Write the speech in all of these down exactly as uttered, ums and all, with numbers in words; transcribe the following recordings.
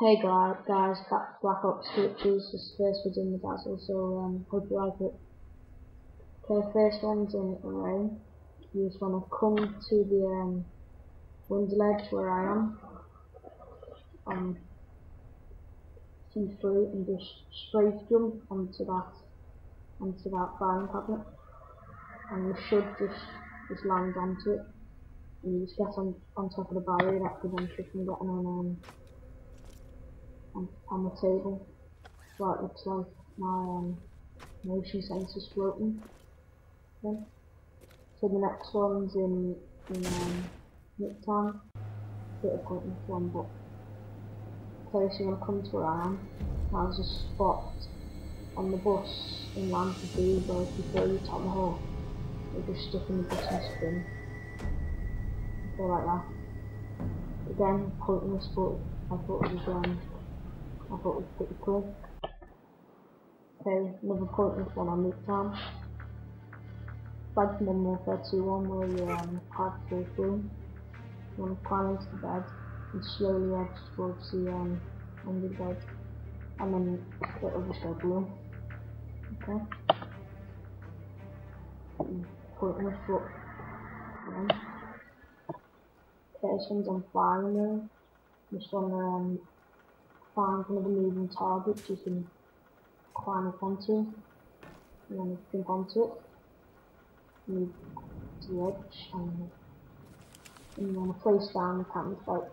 Hey guys, Black Ops Glitches is first was in the Dazzle, so um, hope you like it. Okay, first one's in rain. You just want to come to the um, window ledge where I am, um, see through and just straight jump onto that, onto that firing cabinet, and you should just, just land onto it, and you just get on, on top of the barrier that prevents you from getting on um, On, on the table. So it looks like my um, motion sensor's floating. Okay. So the next one's in in um, midtown. Bit of pointless one, but okay. So I'm gonna come to where I am. There's a spot on the bus in Lantern B, where if you throw your top of the hole, you're just stuck in the bus and spin. Go like that. Again, pointless, but I thought it was um. I thought it was pretty cool. Okay, another pointless one on Midtown. Bad Modern Warfare two one, where you um, hard to go through. You want to climb into the bed and slowly edge towards the um, end of the bed, and then it'll just go blue. Okay. Pointless, but yeah. Okay, this one's on fire now. Just want to um, find one of the moving targets you can climb up onto, and then jump onto it, move to the edge, and, and you want to place down the camping site.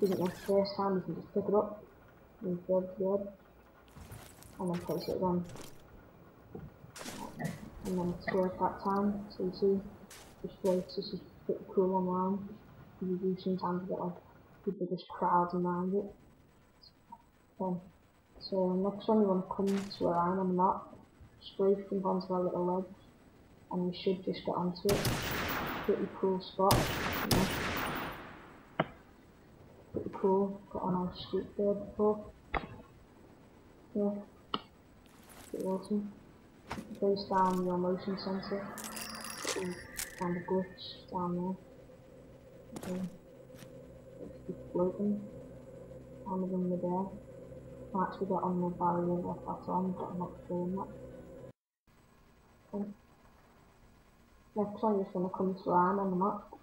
Didn't work the first time, you can just pick it up, move to the edge, and then place it again. And then it's worth that time, so you see, just place, this is pretty cool online. You do sometimes get like the biggest crowd around it. Okay. So next one, you want to come to where I am on the map, straight jump onto that little ledge, and you should just get onto it. Pretty cool spot. Yeah. Pretty cool. Got on our street there before. Yeah. Pretty awesome. Place down your motion sensor. Pretty kind of glitch down there. Okay. It's just floating. One of them are there. I'll actually get on the barrier left that's on, but I'm not doing that. Okay. Next one, you're just going to come to where I am on the map.